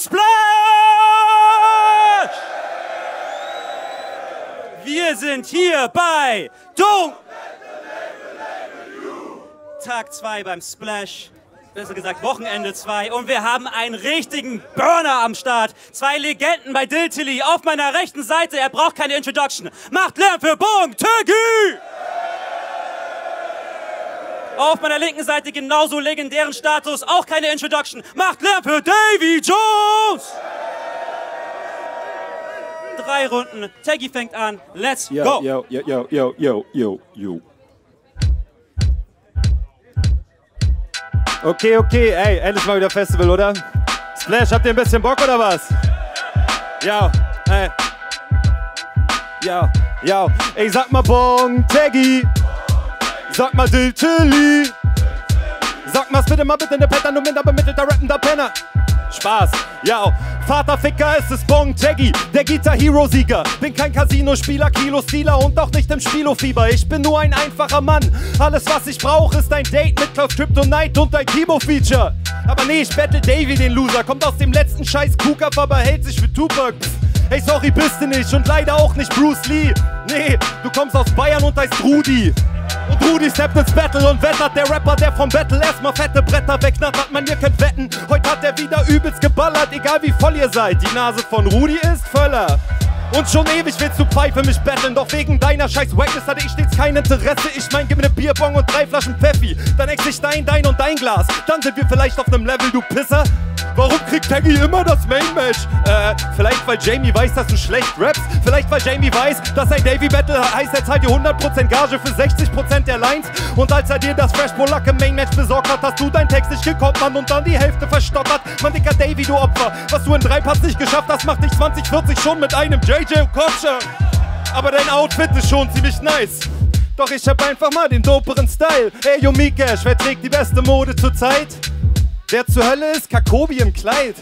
Splash! Wir sind hier bei Dunk! Tag 2 beim Splash, besser gesagt Wochenende 2, und wir haben einen richtigen Burner am Start. Zwei Legenden bei DLTLLY auf meiner rechten Seite, er braucht keine Introduction. Macht Lärm für Bong Teggy! Auf meiner linken Seite genauso legendären Status, auch keine Introduction. Macht Lärm für Davie Jones! 3 Runden, Teggy fängt an, let's go! Yo, yo, yo, yo, yo, yo, yo. Okay, okay, ey, endlich mal wieder Festival, oder? Splash, habt ihr ein bisschen Bock, oder was? Ja, ey. Ja, ja. Ey, sag mal Bong Teggy. Sag mal DLTLLY. Sag mal's bitte mal bitte in der Pattern, du minder bemittelter rappender Penner. Spaß, ja. Vaterficker, es ist Bong Teggy, der Guitar-Hero-Sieger. Bin kein Casino-Spieler, Kilo-Stealer und auch nicht im Spielofieber. Ich bin nur ein einfacher Mann. Alles, was ich brauche, ist ein Date mit Club Kryptonite und ein Kimo-Feature. Aber nee, ich battle Davie, den Loser. Kommt aus dem letzten scheiß Kuka, aber hält sich für Tupac. Ey, sorry, bist du nicht und leider auch nicht Bruce Lee. Nee, du kommst aus Bayern und heißt Rudi. Und Rudi steppt ins Battle und wettert, der Rapper, der vom Battle erstmal fette Bretter wegknattert, man, ihr könnt wetten. Heute hat er wieder übelst geballert, egal wie voll ihr seid, die Nase von Rudi ist voller. Und schon ewig willst du Pfeife mich battlen, doch wegen deiner scheiß Wackness hatte ich stets kein Interesse. Ich mein, gib mir ne Bierbong und 3 Flaschen Pfeffi, dann ex ich dein und dein Glas. Dann sind wir vielleicht auf nem Level, du Pisser. Warum kriegt Teggy immer das Main-Match? Vielleicht weil Jamie weiß, dass du schlecht rappst. Vielleicht weil Jamie weiß, dass ein Davie-Battle heißt, er zahlt dir 100% Gage für 60% der Lines. Und als er dir das Fresh-Bull-Luck im Main-Match besorgt hat, hast du deinen Text nicht gekonnt, Mann, und dann die Hälfte verstottert. Mann, dicker Davie, du Opfer. Was du in 3 Parts nicht geschafft hast, macht dich 2040 schon mit einem JJ Kotscher. Aber dein Outfit ist schon ziemlich nice. Doch ich hab einfach mal den doperen Style. Ey, yo, Mikesh, wer trägt die beste Mode zurzeit? Der zur Hölle ist Kakobi im Kleid.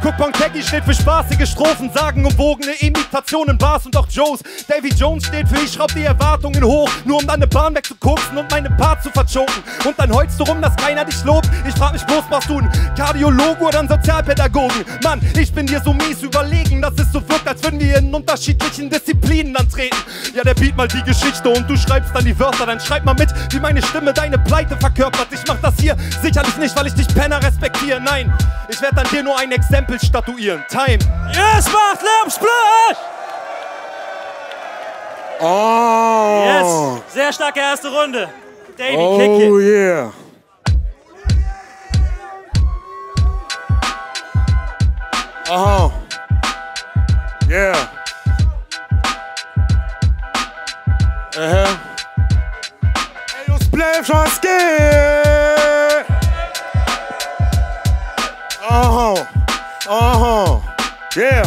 Guck, Bong Teggy steht für spaßige Strophen, sagenumwogene Imitationen, Bars und auch Joes. Davie Jones steht für ich schraub die Erwartungen hoch, nur um dann ne Bahn wegzukoksen und meine Part zu verchoken. Und dann heulst du rum, dass keiner dich lobt. Ich frag mich bloß, machst du einen Kardiologen oder einen Sozialpädagogen? Mann, ich bin dir so mies überlegen, dass es so wirkt, als würden wir in unterschiedlichen Disziplinen antreten. Ja, der Beat mal die Geschichte und du schreibst dann die Wörter. Dann schreib mal mit, wie meine Stimme deine Pleite verkörpert. Ich mach das hier sicherlich nicht, weil ich dich Penner respektiere. Nein, ich werd an dir nur ein Exempel statuieren. Time. Yes, macht Lambsplash! Oh! Yes, sehr starke erste Runde. Davie, oh, kick it. Oh yeah. Aha. Yeah. Aha. Hey, yo, Splash, let's get. Aha. Yeah.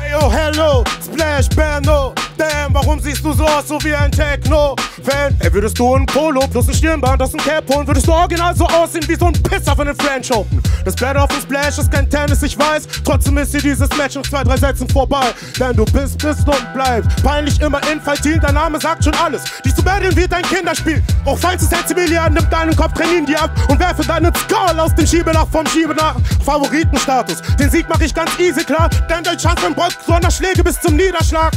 Hey, oh, hello, Splash, Berno. Damn, warum siehst du so aus, so wie ein Techno-Fan? Ey, würdest du ein Polo plus ein Stirnband aus dem Cap holen, würdest du original so aussehen wie so ein Pisser von den French Open. Das Blätter auf dem Splash ist kein Tennis, ich weiß. Trotzdem ist hier dieses Match in 2, 3 Sätzen vorbei. Denn du bist und bleibst peinlich immer infantil, dein Name sagt schon alles. Dich zu werden wird ein Kinderspiel. Auch falls es jetzt Milliarden, nimm deinen Kopf, trainieren dir ab und werfe deinen Skull aus dem Schiebedach vom Schiebedach. Favoritenstatus, den Sieg mach ich ganz easy klar, denn dein Chance im Bock, sondern Schläge bis zum Niederschlag.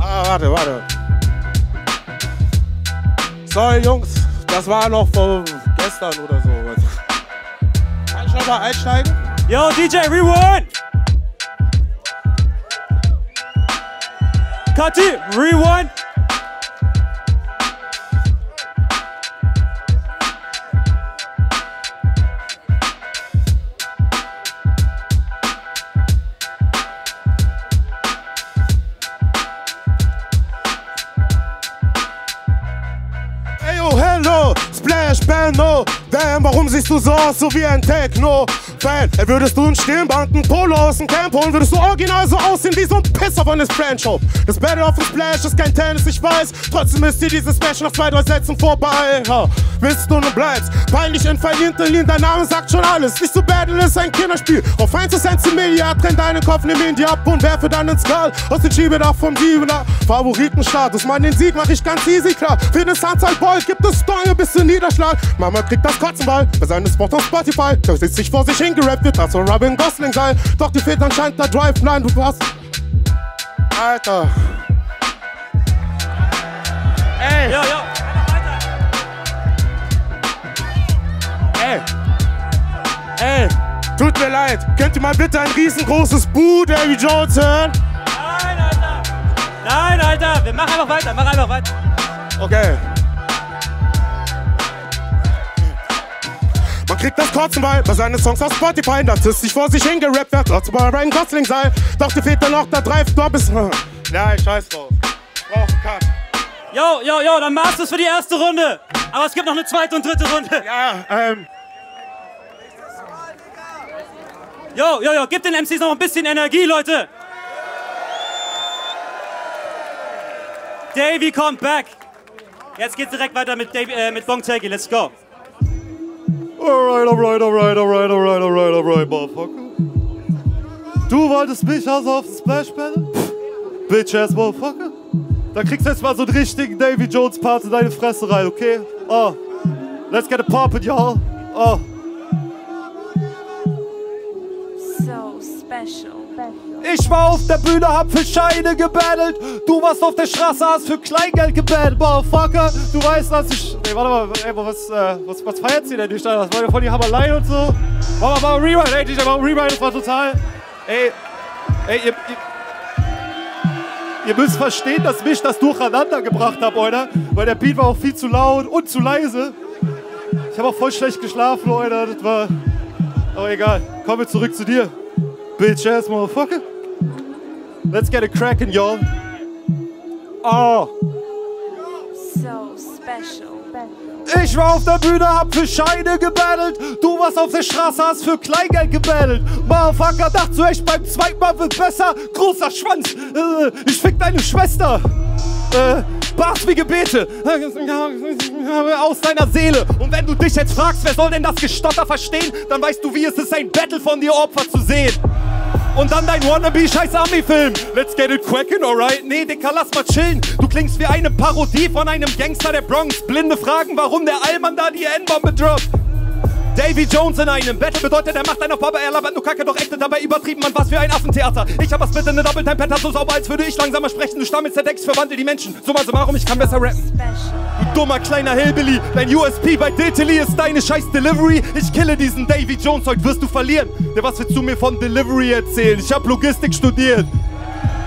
Ah, warte. Sorry, Jungs, das war noch von gestern oder so. Kann ich noch mal einsteigen? Yo, DJ, rewind! Kati, rewind! Benno, damn, warum siehst du so aus, so wie ein Techno-Fan? Ey, würdest du ein Stirnband, ein Polo aus dem Camp holen, würdest du original so aussehen wie so ein Pisser von des French-Hop. Das Battle auf dem Splash ist kein Tennis, ich weiß. Trotzdem ist dir dieses Match nach 2, 3 Sätzen vorbei. Ha, willst du und bleibst peinlich in Verlintelin, dein Name sagt schon alles. Nicht zu battle ist ein Kinderspiel. Auf 1 ist ein Milliard, trenn deinen Kopf, nimm ihn dir ab und werfe deinen Skull aus den Schiebedach vom Siebener. Favoritenstatus, Mann, den Sieg mach ich ganz easy klar. Für den Sunset Ball gibt es Stange bis zum Niederschlag. Mama kriegt das Katzenball. Bei seinem Sport auf Spotify. Der sitzt sich vor sich hingerappt, wird das so Robin Gosling sein. Doch dir fehlt anscheinend der Drive. Nein, du hast... Alter. Ey. Ja, ja. Ey. Ey. Tut mir leid. Könnt ihr mal bitte ein riesengroßes Boo, Davie Jones, hören? Nein, Alter. Nein, Alter. Wir machen einfach weiter. Mach einfach weiter. Okay. Man kriegt das Kotzenball bei seinen Songs auf Spotify. Das ist sich vor sich hingerappt, wer trotzdem bei Ryan Gosling sei. Doch dir fehlt dann noch der Drive, du bist... Nein, scheiß drauf. Brauch einen Cut. Yo, yo, yo, dann machst du's für die erste Runde. Aber es gibt noch eine zweite und dritte Runde. Ja, Yo, yo, yo, gib den MCs noch ein bisschen Energie, Leute. Davie kommt back. Jetzt geht's direkt weiter mit Bong Teggy. Let's go. Alright, alright, alright, alright, alright, alright, alright, motherfucker. Du wolltest mich also auf den Splash Battle? Bitch ass motherfucker. Da kriegst du jetzt mal so einen richtigen Davie Jones Part in deine Fresse rein, okay? Oh. Let's get a poppin', y'all. Oh. So special. Ich war auf der Bühne, hab für Scheine gebattelt. Du warst auf der Straße, hast für Kleingeld gebattelt. Motherfucker, du weißt, dass ich... Ey, warte mal, ey, was feiert sie denn nicht? Das war ja voll die Hammerlei und so. Mach mal Rewind, ey, DJ, mach mal Rewind, das war total... Ey, ihr müsst verstehen, dass mich das durcheinander gebracht hat, Alter. Weil der Beat war auch viel zu laut und zu leise. Ich hab auch voll schlecht geschlafen, Alter, das war... Aber egal, kommen wir zurück zu dir. Bitch ass motherfucker. Let's get it crackin', y'all. Oh. So special. Ich war auf der Bühne, hab für Scheine gebattelt. Du warst auf der Straße, hast für Kleingeld gebattelt. Motherfucker, dachtest du echt, beim zweiten Mal wird besser? Großer Schwanz. Ich fick deine Schwester. Bart wie Gebete aus deiner Seele. Und wenn du dich jetzt fragst, wer soll denn das Gestotter verstehen, dann weißt du, wie es ist, ein Battle von dir Opfer zu sehen. Und dann dein Wannabe-Scheiß-Ami-Film. Let's get it crackin', alright? Nee, Dicker, lass mal chillen. Du klingst wie eine Parodie von einem Gangster der Bronx. Blinde fragen, warum der Allmann da die N-Bombe droppt. Davie Jones in einem Battle bedeutet, er macht einen auf Baba, er labert nur Kacke, doch echte dabei übertrieben, man, was für ein Affentheater. Ich hab was mit in der Double-Time-Penta, so sauber, als würde ich langsamer sprechen. Du stammelst der Decks, verwandle die Menschen. Summa summarum, ich kann besser rappen. Du dummer kleiner Hillbilly, dein USP bei DLTLLY ist deine scheiß Delivery. Ich kille diesen Davie Jones, heute wirst du verlieren. Der, was willst du mir von Delivery erzählen? Ich hab Logistik studiert.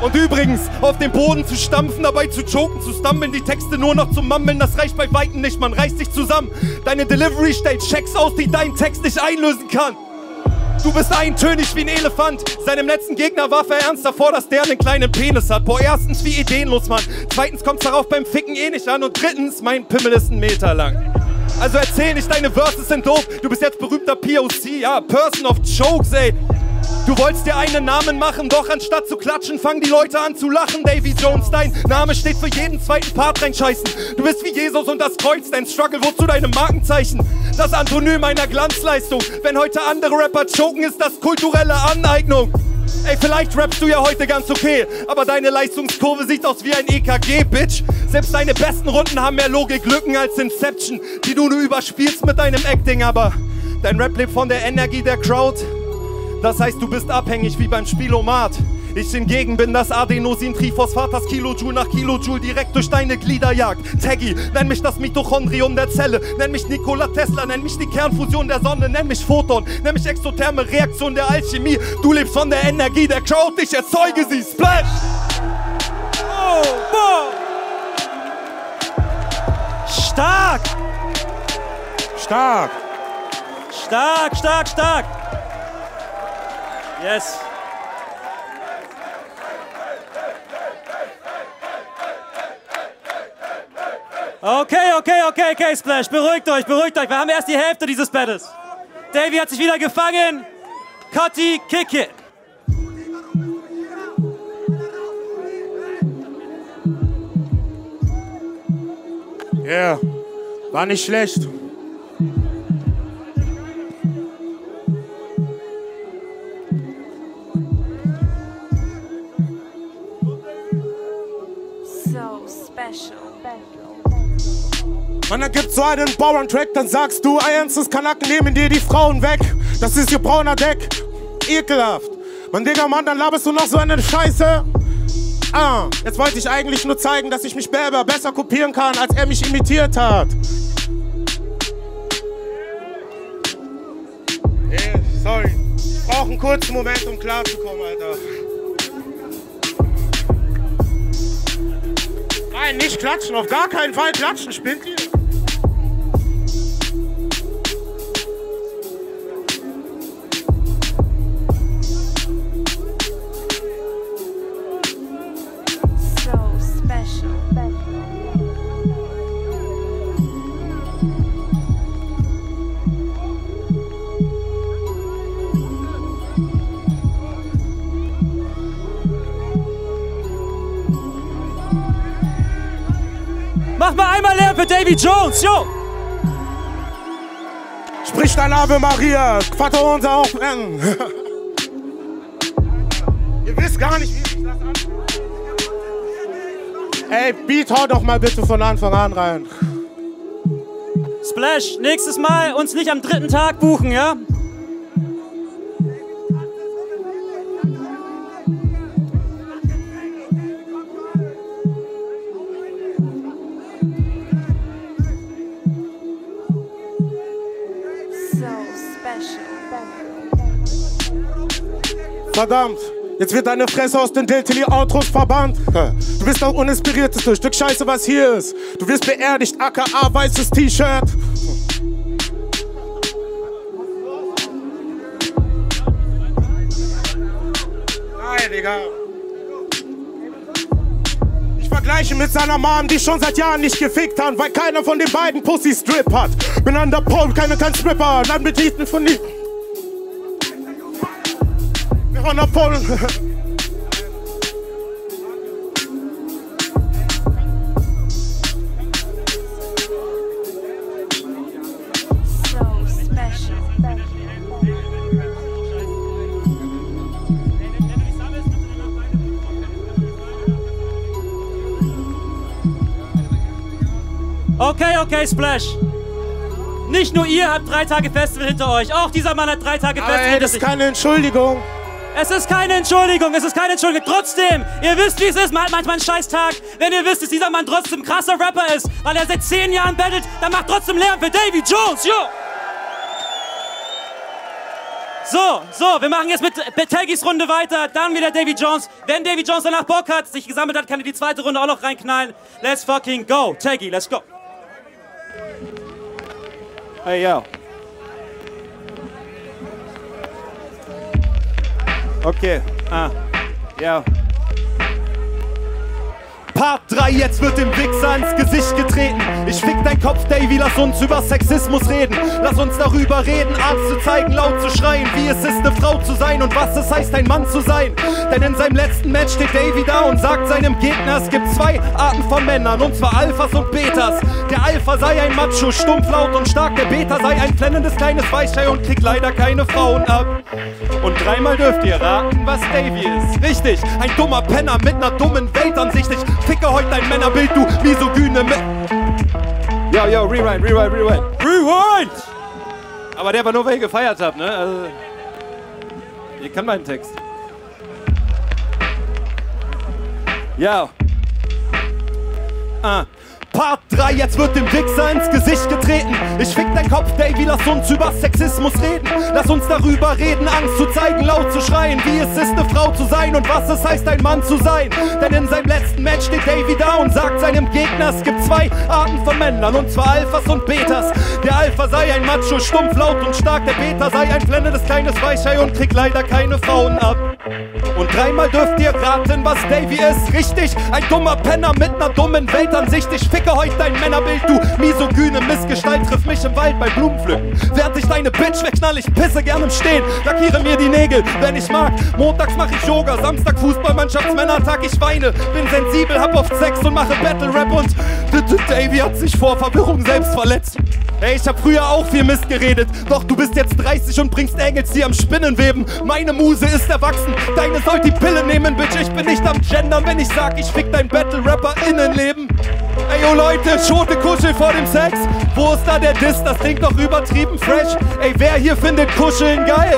Und übrigens, auf den Boden zu stampfen, dabei zu choken, zu stammeln, die Texte nur noch zu mammeln, das reicht bei Weitem nicht, man reißt dich zusammen. Deine Delivery stellt Checks aus, die dein Text nicht einlösen kann. Du bist eintönig wie ein Elefant. Seinem letzten Gegner warf er ernst davor, dass der einen kleinen Penis hat. Boah, erstens, wie ideenlos, Mann. Zweitens, kommt's darauf beim Ficken eh nicht an. Und drittens, mein Pimmel ist 1 Meter lang. Also erzähl nicht, deine Verses sind doof. Du bist jetzt berühmter POC, ja, Person of Jokes, ey. Du wolltest dir einen Namen machen, doch anstatt zu klatschen, fangen die Leute an zu lachen. Davie Jones, dein Name steht für jeden zweiten Part reinscheißen. Du bist wie Jesus und das Kreuz, dein Struggle wurde zu deinem Markenzeichen. Das Antonym einer Glanzleistung. Wenn heute andere Rapper choken, ist das kulturelle Aneignung. Ey, vielleicht rappst du ja heute ganz okay, aber deine Leistungskurve sieht aus wie ein EKG, Bitch. Selbst deine besten Runden haben mehr Logiklücken als Inception, die du nur überspielst mit deinem Acting, aber dein Rap lebt von der Energie der Crowd. Das heißt, du bist abhängig wie beim Spielomat. Ich hingegen bin das Adenosintriphosphat, das Kilojoule nach Kilojoule direkt durch deine Glieder jagt. Teggy, nenn mich das Mitochondrium der Zelle, nenn mich Nikola Tesla, nenn mich die Kernfusion der Sonne, nenn mich Photon, nenn mich exotherme Reaktion der Alchemie. Du lebst von der Energie der Crowd, ich erzeuge sie. Splash! Oh, boah! Stark! Stark! Stark, stark, stark! Yes. Okay, Splash, beruhigt euch, wir haben erst die Hälfte dieses Battles. Davie hat sich wieder gefangen. Cutty, kick it. Yeah, war nicht schlecht. So special. Mann, da gibt's so einen Bauerntrack, dann sagst du, ernstes Kanacken nehmen dir die Frauen weg. Das ist ihr brauner Deck, ekelhaft. Mann, Digga, Mann, dann laberst du noch so eine Scheiße. Ah, jetzt wollte ich eigentlich nur zeigen, dass ich mich selber besser kopieren kann, als er mich imitiert hat. Yeah, sorry. Ich brauche einen kurzen Moment, um klarzukommen, Alter. Nein, nicht klatschen, auf gar keinen Fall klatschen, spinnt ihr? Mach mal einmal Lärm für Davie Jones, yo! Sprich dein Ave Maria, Vater unser auch brennen. Ihr wisst gar nicht, wie sich das anfühlt. Ey, Beat, hau doch mal bitte von Anfang an rein. Splash, nächstes Mal uns nicht am dritten Tag buchen, ja? Verdammt, jetzt wird deine Fresse aus den DLTLLY-Outros verbannt. Du bist das uninspirierteste Stück Scheiße, was hier ist. Du wirst beerdigt, aka weißes T-Shirt. Nein, Digga. Ich vergleiche mit seiner Mom, die schon seit Jahren nicht gefickt hat, weil keiner von den beiden Pussys Strip hat. Bin an der Pole, keiner kann Stripper, dann mit Lichten von die... Okay, okay, Splash. Nicht nur ihr habt 3 Tage Festival hinter euch, auch dieser Mann hat 3 Tage Festival hinter sich. Das ist keine Entschuldigung. Es ist keine Entschuldigung, es ist keine Entschuldigung. Trotzdem, ihr wisst, wie es ist, man hat manchmal einen Scheißtag. Wenn ihr wisst, dass dieser Mann trotzdem ein krasser Rapper ist, weil er seit 10 Jahren battelt, dann macht trotzdem Lärm für Davie Jones, yo! So, wir machen jetzt mit Teggys Runde weiter, dann wieder Davie Jones. Wenn Davie Jones danach Bock hat, sich gesammelt hat, kann er die zweite Runde auch noch reinknallen. Let's fucking go, Teggy, let's go. Hey, yo. Okay, ja. Part 3, jetzt wird dem Wichser ins Gesicht getreten. Ich fick dein Kopf, Davie, lass uns über Sexismus reden. Lass uns darüber reden, Arzt zu zeigen, laut zu schreien, wie es ist, eine Frau zu sein und was es heißt, ein Mann zu sein. Denn in seinem letzten Match steht Davie da und sagt seinem Gegner, es gibt 2 Arten von Männern, und zwar Alphas und Betas. Der Alpha sei ein Macho, stumpf, laut und stark, der Beta sei ein flennendes kleines Weichei und kriegt leider keine Frauen ab. Und 3-mal dürft ihr raten, was Davie ist. Richtig, ein dummer Penner mit einer dummen Weltansicht. Ficke heute dein Männerbild, du misogyne mit. Yo, yo, rewind, rewind, rewind. Rewind! Aber der war nur, weil ihr gefeiert habt, ne? Also, ihr kennt meinen Text. Ja. Part 3, jetzt wird dem Wichser ins Gesicht getreten. Ich fick dein Kopf, Davie, lass uns über Sexismus reden. Lass uns darüber reden, Angst zu zeigen, laut zu schreien, wie es ist, eine Frau zu sein und was es heißt, ein Mann zu sein. Denn in seinem letzten Match steht Davie da und sagt seinem Gegner, es gibt 2 Arten von Männern, und zwar Alphas und Betas. Der Alpha sei ein Macho, stumpf, laut und stark, der Beta sei ein flennendes kleines Weichei und kriegt leider keine Frauen ab. Und 3-mal dürft ihr raten, was Davie ist. Richtig, ein dummer Penner mit einer dummen Weltansicht. Ich ficke heute dein Männerbild, du misogyne Missgestalt. Triff mich im Wald bei Blumenpflücken. Werd ich deine Bitch wegknall, ich pisse gern im Stehen. Lackiere mir die Nägel, wenn ich mag. Montags mach ich Yoga, Samstag Fußballmannschaftsmännertag. Ich weine, bin sensibel, hab oft Sex und mache Battle-Rap. Und Davie hat sich vor Verwirrung selbst verletzt. Ey, ich hab früher auch viel Mist geredet. Doch du bist jetzt 30 und bringst Engels, die am Spinnen weben. Meine Muse ist erwachsen, deine sollt die Pille nehmen. Bitch, ich bin nicht am Gendern, wenn ich sag, ich fick dein Battle-Rapper-Innenleben. Ey, oh Leute, Schote Kuschel vor dem Sex. Wo ist da der Diss? Das klingt doch übertrieben fresh. Ey, wer hier findet Kuscheln geil?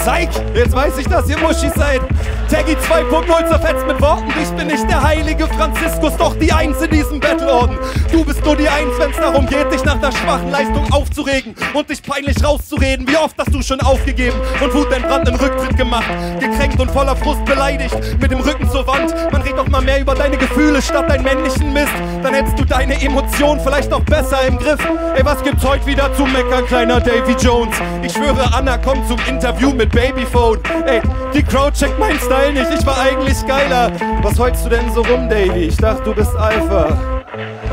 Psych, jetzt weiß ich, dass ihr Muschis seid. Teggy 2.0 zerfetzt mit Worten. Ich bin nicht der heilige Franziskus, doch die Eins in diesem Battle-Orden. Du bist nur die Eins, wenn's darum geht, dich nach der schwachen Leistung aufzuregen und dich peinlich rauszureden. Wie oft hast du schon aufgegeben und wutentbrannt im Rücktritt gemacht? Gekränkt und voller Frust beleidigt, mit dem Rücken zur Wand. Man redet doch mal mehr über deine Gefühle statt deinen männlichen Mist. Dann hättest du deine Emotionen vielleicht auch besser im Griff. Ey, was gibt's heute wieder zu meckern, kleiner Davie Jones? Ich schwöre, Anna kommt zum Interview mit Babyphone. Ey, die Crowd checkt mein Style nicht, ich war eigentlich geiler. Was heulst du denn so rum, Davie? Ich dachte, du bist Alpha.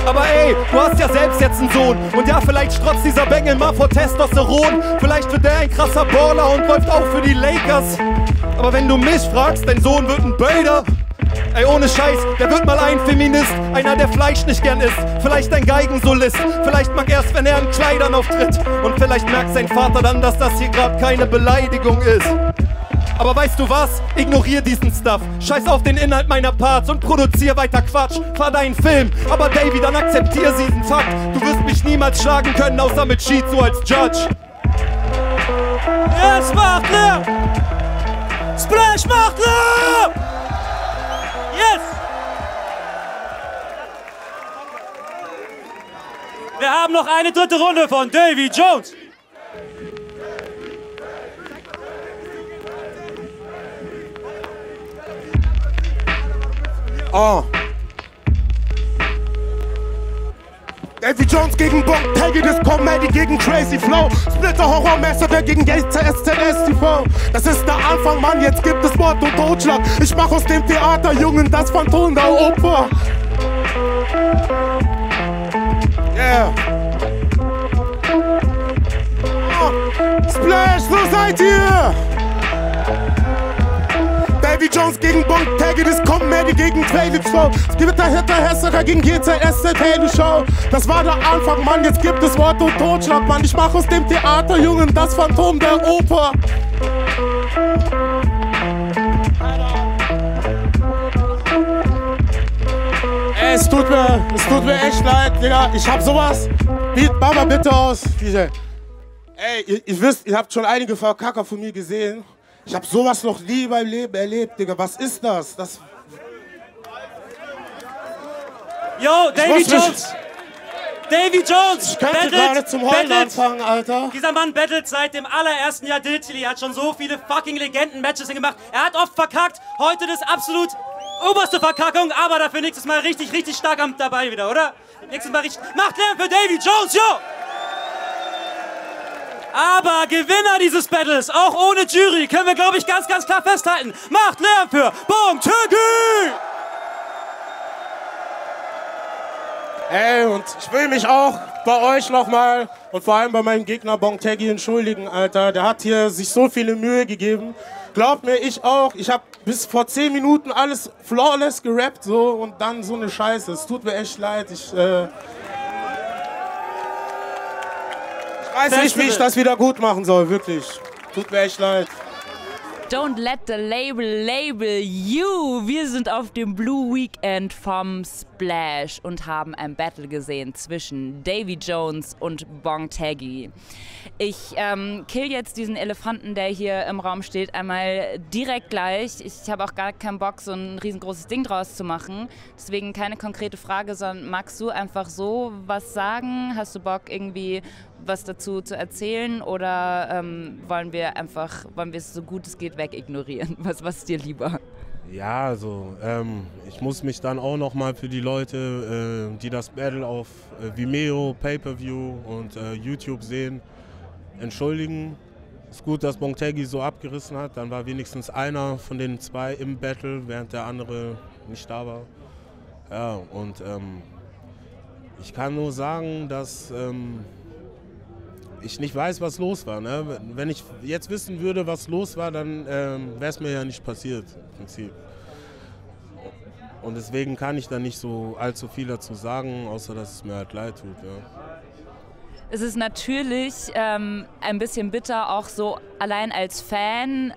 Aber ey, du hast ja selbst jetzt einen Sohn. Und ja, vielleicht strotzt dieser Bengel mal vor Testosteron. Vielleicht wird der ein krasser Baller und läuft auch für die Lakers. Aber wenn du mich fragst, dein Sohn wird ein Bader. Ey, ohne Scheiß, der wird mal ein Feminist. Einer, der Fleisch nicht gern isst. Vielleicht ein Geigensolist. Vielleicht mag erst, wenn er in Kleidern auftritt. Und vielleicht merkt sein Vater dann, dass das hier gerade keine Beleidigung ist. Aber weißt du was? Ignorier diesen Stuff. Scheiß auf den Inhalt meiner Parts und produzier weiter Quatsch. Fahr deinen Film. Aber Davie, dann akzeptier diesen Fakt. Du wirst mich niemals schlagen können, außer mit Shizu als Judge. Es macht Lärm! Splash macht Lärm! Yes! Wir haben noch eine dritte Runde von Davie Jones. Oh. Davie Jones gegen Bong Teggy, das Comedy gegen Crazy Flow. Splitter Horror Messer gegen STS TV. Das ist der Anfang, Mann, jetzt gibt es Mord und Totschlag. Ich mach aus dem Theater, Jungen, das Phantom der Oper. Yeah. Oh. Splash, so seid ihr! Davie Jones gegen Bong Teggy, das Comedy gegen Playlist Flow. Es gibt da Hitler-Hesserer gegen GZSZ-Show. Das war der Anfang, Mann, jetzt gibt es Mord und Totschlag, Mann. Ich mach aus dem Theater, Jungen, das Phantom der Oper. Ey, es tut mir echt leid, Digga. Ich hab sowas. Mach mal bitte aus, DJ. Ey, ihr wisst, ihr habt schon einige Verkacker von mir gesehen. Ich hab sowas noch nie beim Leben erlebt, Digga. Was ist das? Das... Yo, Davie Jones! Ich könnte gerade zum Heulen anfangen, Alter. Dieser Mann battelt seit dem allerersten Jahr DLTLLY. Er hat schon so viele fucking Legenden-Matches gemacht. Er hat oft verkackt. Heute das absolut oberste Verkackung, aber dafür nächstes Mal richtig, richtig stark am dabei wieder, oder? Nächstes Mal richtig... Macht Lärm für Davie Jones, yo! Aber Gewinner dieses Battles, auch ohne Jury, können wir, glaube ich, ganz, ganz klar festhalten. Macht Lärm für Bong Teggy! Ey, und ich will mich auch bei euch nochmal und vor allem bei meinem Gegner Bong Teggy entschuldigen, Alter. Der hat hier sich so viele Mühe gegeben. Glaubt mir, ich auch. Ich habe bis vor 10 Minuten alles flawless gerappt so und dann so eine Scheiße. Es tut mir echt leid. Ich weiß nicht, wie ich das wieder gut machen soll, wirklich. Tut mir echt leid. Don't let the label label you. Wir sind auf dem Blue Weekend vom Splash und haben ein Battle gesehen zwischen Davie Jones und Bong Teggy. Ich kill jetzt diesen Elefanten, der hier im Raum steht, einmal direkt gleich. Ich habe auch gar keinen Bock, so ein riesengroßes Ding draus zu machen. Deswegen keine konkrete Frage, sondern magst du einfach so was sagen? Hast du Bock, irgendwie was dazu zu erzählen, oder wollen wir es so gut es geht weg ignorieren? Was ist dir lieber? Ja, also ich muss mich dann auch nochmal für die Leute, die das Battle auf Vimeo, Pay-Per-View und YouTube sehen, entschuldigen. Ist gut, dass Bong Teggy so abgerissen hat, dann war wenigstens einer von den zwei im Battle, während der andere nicht da war. Ja, und ich kann nur sagen, dass ich nicht weiß, was los war. Ne? Wenn ich jetzt wissen würde, was los war, dann wäre es mir ja nicht passiert, im Prinzip. Und deswegen kann ich da nicht so allzu viel dazu sagen, außer dass es mir halt leid tut. Ja. Es ist natürlich ein bisschen bitter, auch so allein als Fan,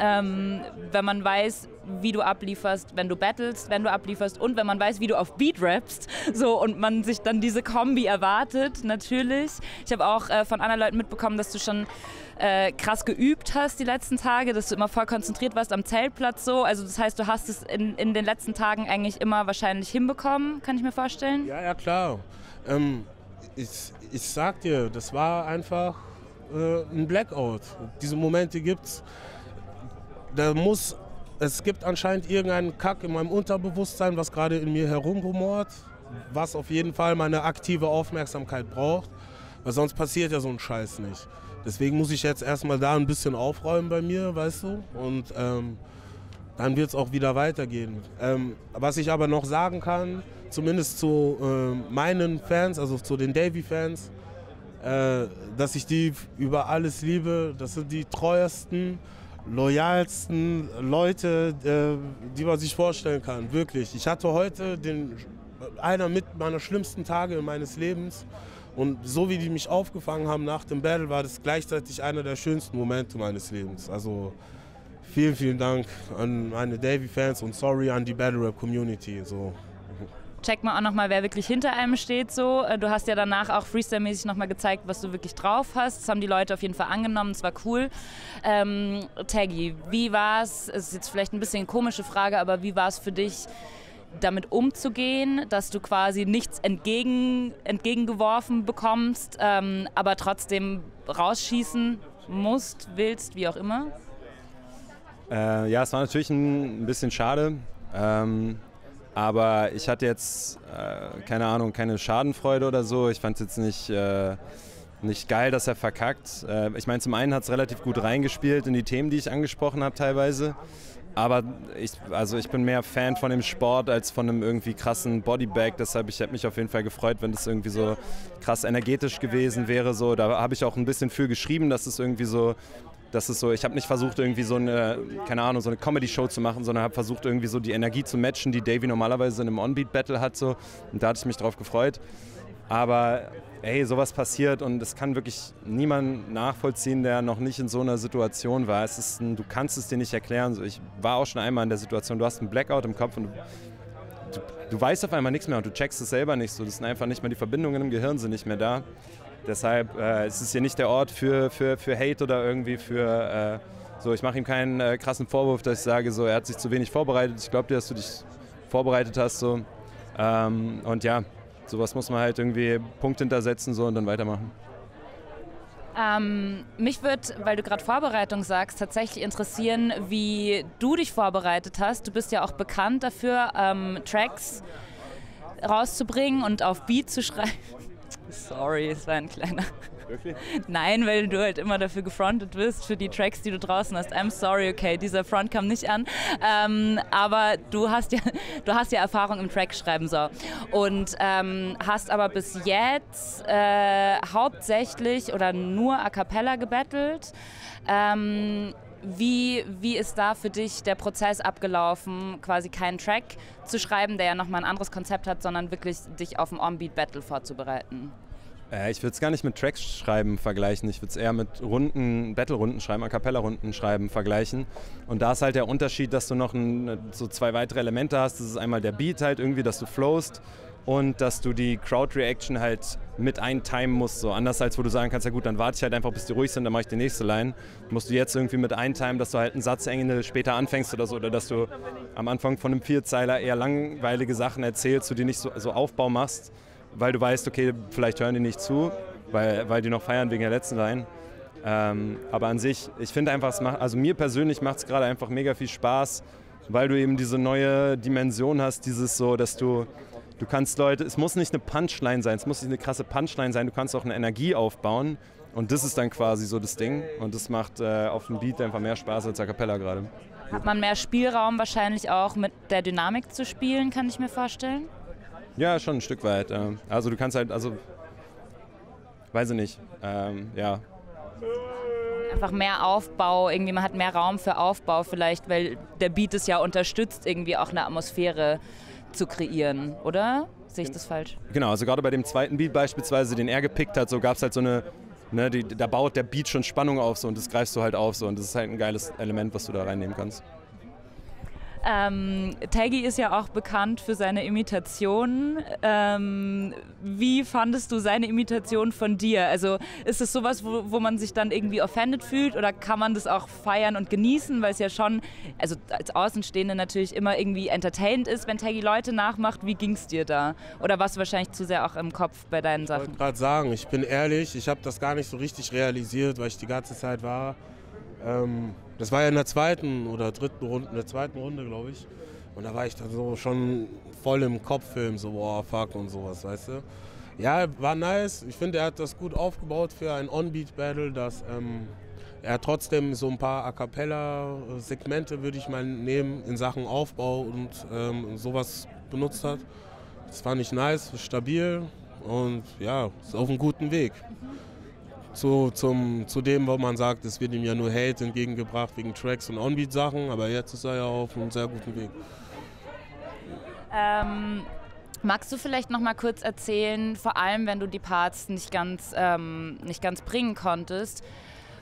wenn man weiß, wie du ablieferst, wenn du battlest, wenn du ablieferst und wenn man weiß, wie du auf Beat rappst, so, und man sich dann diese Kombi erwartet, natürlich. Ich habe auch von anderen Leuten mitbekommen, dass du schon krass geübt hast die letzten Tage, dass du immer voll konzentriert warst am Zeltplatz, so. Also das heißt, du hast es in den letzten Tagen eigentlich immer wahrscheinlich hinbekommen, kann ich mir vorstellen? Ja, ja, klar. Ich sag dir, das war einfach ein Blackout. Diese Momente gibt's. Es gibt anscheinend irgendeinen Kack in meinem Unterbewusstsein, was gerade in mir herumrumort, was auf jeden Fall meine aktive Aufmerksamkeit braucht, weil sonst passiert ja so ein Scheiß nicht. Deswegen muss ich jetzt erstmal da ein bisschen aufräumen bei mir, weißt du, und dann wird es auch wieder weitergehen. Was ich aber noch sagen kann, zumindest zu meinen Fans, also zu den Davie-Fans, dass ich die über alles liebe, das sind die treuesten, loyalsten Leute, die man sich vorstellen kann, wirklich. Ich hatte heute einer mit meiner schlimmsten Tage meines Lebens, und so wie die mich aufgefangen haben nach dem Battle, war das gleichzeitig einer der schönsten Momente meines Lebens. Also vielen, vielen Dank an meine Davie-Fans und sorry an die Battle-Rap-Community. So. Check mal auch nochmal, wer wirklich hinter einem steht. So. Du hast ja danach auch freestyle-mäßig nochmal gezeigt, was du wirklich drauf hast. Das haben die Leute auf jeden Fall angenommen, das war cool. Teggy, wie war es, ist jetzt vielleicht ein bisschen eine komische Frage, aber wie war es für dich, damit umzugehen, dass du quasi nichts entgegengeworfen bekommst, aber trotzdem rausschießen musst, willst, wie auch immer? Ja, es war natürlich ein bisschen schade. Aber ich hatte jetzt, keine Ahnung, keine Schadenfreude oder so. Ich fand es jetzt nicht geil, dass er verkackt. Ich meine, zum einen hat es relativ gut reingespielt in die Themen, die ich angesprochen habe teilweise. Aber ich bin mehr Fan von dem Sport als von einem irgendwie krassen Bodybag. Deshalb, ich hätte mich auf jeden Fall gefreut, wenn das irgendwie so krass energetisch gewesen wäre. So, da habe ich auch ein bisschen für geschrieben, dass es irgendwie so... Das ist so, ich habe nicht versucht, irgendwie so eine, keine Ahnung, so eine Comedy-Show zu machen, sondern habe versucht, irgendwie so die Energie zu matchen, die Davie normalerweise in einem On-Beat-Battle hat. So. Und da hatte ich mich drauf gefreut. Aber ey, sowas passiert und das kann wirklich niemand nachvollziehen, der noch nicht in so einer Situation war. Du kannst es dir nicht erklären. So, ich war auch schon einmal in der Situation, du hast einen Blackout im Kopf und du weißt auf einmal nichts mehr und du checkst es selber nicht. So. Das sind einfach nicht mehr, die Verbindungen im Gehirn sind nicht mehr da. Deshalb es ist hier nicht der Ort für Hate oder irgendwie für so. Ich mache ihm keinen krassen Vorwurf, dass ich sage, so, er hat sich zu wenig vorbereitet. Ich glaube dir, dass du dich vorbereitet hast. So. Und ja, sowas muss man halt irgendwie Punkt hintersetzen so, und dann weitermachen. Mich wird, weil du gerade Vorbereitung sagst, tatsächlich interessieren, wie du dich vorbereitet hast. Du bist ja auch bekannt dafür, Tracks rauszubringen und auf Beat zu schreiben. Sorry, es war ein kleiner... Wirklich? Nein, weil du halt immer dafür gefrontet wirst, für die Tracks, die du draußen hast. I'm sorry, okay, dieser Front kam nicht an. Aber du hast ja Erfahrung im Trackschreiben, so. Und hast aber bis jetzt hauptsächlich oder nur a cappella gebattelt. Wie ist da für dich der Prozess abgelaufen, quasi keinen Track zu schreiben, der ja nochmal ein anderes Konzept hat, sondern wirklich dich auf ein On-Beat-Battle vorzubereiten? Ich würde es gar nicht mit Tracks schreiben vergleichen, ich würde es eher mit Runden, Battle-Runden schreiben, A-Cappella-Runden schreiben vergleichen. Und da ist halt der Unterschied, dass du noch so zwei weitere Elemente hast. Das ist einmal der Beat halt irgendwie, dass du flowst. Und dass du die Crowd-Reaction halt mit eintimen musst. So. Anders als wo du sagen kannst, ja gut, dann warte ich halt einfach, bis die ruhig sind, dann mache ich die nächste Line. Musst du jetzt irgendwie mit eintimen, dass du halt einen Satzende später anfängst oder so. Oder dass du am Anfang von einem Vierzeiler eher langweilige Sachen erzählst, du die nicht so Aufbau machst, weil du weißt, okay, vielleicht hören die nicht zu, weil die noch feiern wegen der letzten Line. Aber an sich, ich finde einfach, also mir persönlich macht es gerade einfach mega viel Spaß, weil du eben diese neue Dimension hast, dieses so, dass du kannst Leute, es muss nicht eine Punchline sein, es muss nicht eine krasse Punchline sein, du kannst auch eine Energie aufbauen und das ist dann quasi so das Ding und das macht auf dem Beat einfach mehr Spaß als A Cappella gerade. Hat man mehr Spielraum wahrscheinlich auch mit der Dynamik zu spielen, kann ich mir vorstellen? Ja, schon ein Stück weit. Also du kannst halt, also, weiß ich nicht, ja. Einfach mehr Aufbau, irgendwie man hat mehr Raum für Aufbau vielleicht, weil der Beat es ja unterstützt, irgendwie auch eine Atmosphäre zu kreieren, oder? Sehe ich das falsch? Genau, also gerade bei dem zweiten Beat beispielsweise, den er gepickt hat, so gab es halt so eine, ne, da baut der Beat schon Spannung auf so und das greifst du halt auf so und das ist halt ein geiles Element, was du da reinnehmen kannst. Teggy ist ja auch bekannt für seine Imitationen. Wie fandest du seine Imitation von dir? Also ist es sowas, wo man sich dann irgendwie offended fühlt, oder kann man das auch feiern und genießen, weil es ja schon, also als Außenstehende natürlich immer irgendwie entertainend ist, wenn Teggy Leute nachmacht. Wie ging es dir da? Oder warst du wahrscheinlich zu sehr auch im Kopf bei deinen Sachen? Ich wollte gerade sagen, ich bin ehrlich, ich habe das gar nicht so richtig realisiert, weil ich die ganze Zeit war. Das war ja in der zweiten Runde, glaube ich. Und da war ich dann so schon voll im Kopffilm, so boah, fuck und sowas, weißt du. Ja, war nice. Ich finde, er hat das gut aufgebaut für ein On-Beat-Battle, dass er trotzdem so ein paar A-Cappella-Segmente, würde ich mal nehmen, in Sachen Aufbau und sowas benutzt hat. Das fand ich nice, stabil und ja, ist auf einem guten Weg. Zu dem, wo man sagt, es wird ihm ja nur Hate entgegengebracht wegen Tracks und Onbeat-Sachen, aber jetzt ist er ja auf einem sehr guten Weg. Magst du vielleicht noch mal kurz erzählen, vor allem wenn du die Parts nicht ganz bringen konntest,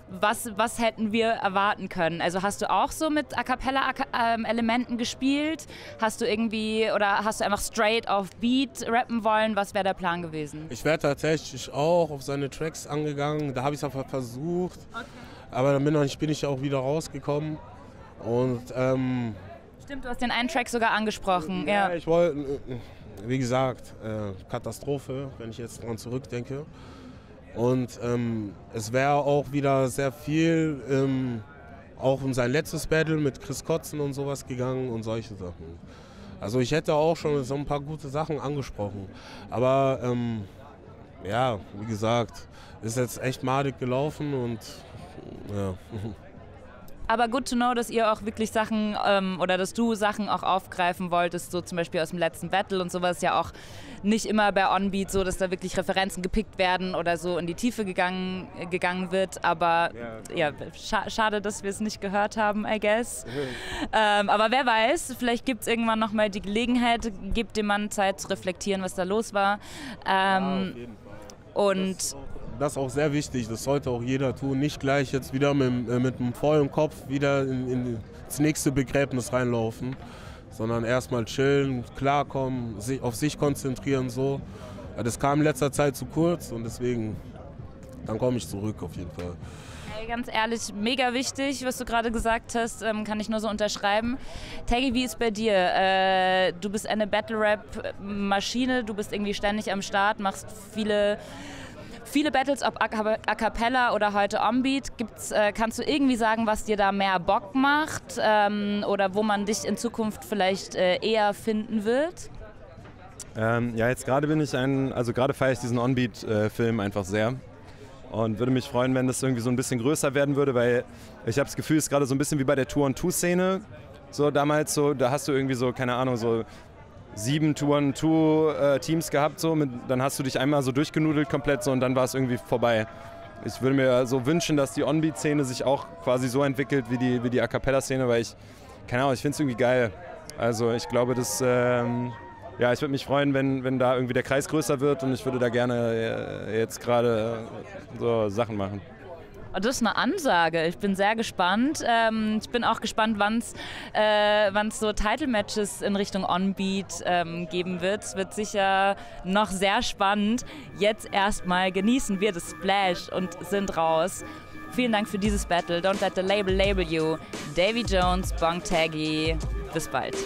was hätten wir erwarten können? Also hast du auch so mit A-Cappella-Elementen gespielt? Hast du irgendwie, oder hast du einfach straight auf Beat rappen wollen? Was wäre der Plan gewesen? Ich wäre tatsächlich auch auf seine Tracks angegangen. Da habe ich es einfach versucht. Okay. Aber dann bin ich auch wieder rausgekommen. Und, stimmt, du hast den einen Track sogar angesprochen. Ja, ja. Ich wollte, wie gesagt, Katastrophe, wenn ich jetzt dran zurückdenke. Und es wäre auch wieder sehr viel auch um sein letztes Battle mit Chris Kotzen und sowas gegangen und solche Sachen. Also ich hätte auch schon so ein paar gute Sachen angesprochen. Aber ja, wie gesagt, ist jetzt echt madig gelaufen und ja. Aber good to know, dass ihr auch wirklich Sachen oder dass du Sachen auch aufgreifen wolltest, so zum Beispiel aus dem letzten Battle und sowas, ja auch nicht immer bei Onbeat so, dass da wirklich Referenzen gepickt werden oder so in die Tiefe gegangen wird, aber ja, schade, dass wir es nicht gehört haben, I guess. Aber wer weiß, vielleicht gibt es irgendwann nochmal die Gelegenheit, gibt dem Mann Zeit zu reflektieren, was da los war. Ja, auf jeden Fall. Und das ist auch sehr wichtig, das sollte auch jeder tun, nicht gleich jetzt wieder mit einem vollen Kopf wieder ins nächste Begräbnis reinlaufen, sondern erstmal chillen, klarkommen, auf sich konzentrieren, so. Das kam in letzter Zeit zu kurz und deswegen, dann komme ich zurück auf jeden Fall. Hey, ganz ehrlich, mega wichtig, was du gerade gesagt hast, kann ich nur so unterschreiben. Teggy, wie ist bei dir? Du bist eine Battle-Rap-Maschine, du bist irgendwie ständig am Start, machst viele Battles, ob A-Cappella oder heute Onbeat. Kannst du irgendwie sagen, was dir da mehr Bock macht oder wo man dich in Zukunft vielleicht eher finden wird? Ja, jetzt gerade bin ich gerade feiere ich diesen Onbeat-Film einfach sehr und würde mich freuen, wenn das irgendwie so ein bisschen größer werden würde, weil ich habe das Gefühl, es ist gerade so ein bisschen wie bei der Two-on-Two-Szene. So damals, so, da hast du irgendwie so, keine Ahnung, so 7 Two-on-Two-Teams gehabt, so. Dann hast du dich einmal so durchgenudelt komplett so, und dann war es irgendwie vorbei. Ich würde mir so wünschen, dass die On-Beat-Szene sich auch quasi so entwickelt wie die A-Cappella-Szene, weil ich, keine Ahnung, ich finde es irgendwie geil. Also ich glaube, dass, ja, ich würde mich freuen, wenn da irgendwie der Kreis größer wird, und ich würde da gerne jetzt gerade so Sachen machen. Das ist eine Ansage. Ich bin sehr gespannt. Ich bin auch gespannt, wann es so Title-Matches in Richtung Onbeat geben wird. Es wird sicher noch sehr spannend. Jetzt erstmal genießen wir das Splash und sind raus. Vielen Dank für dieses Battle. Don't let the label label you. Davie Jones, Bong Teggy. Bis bald.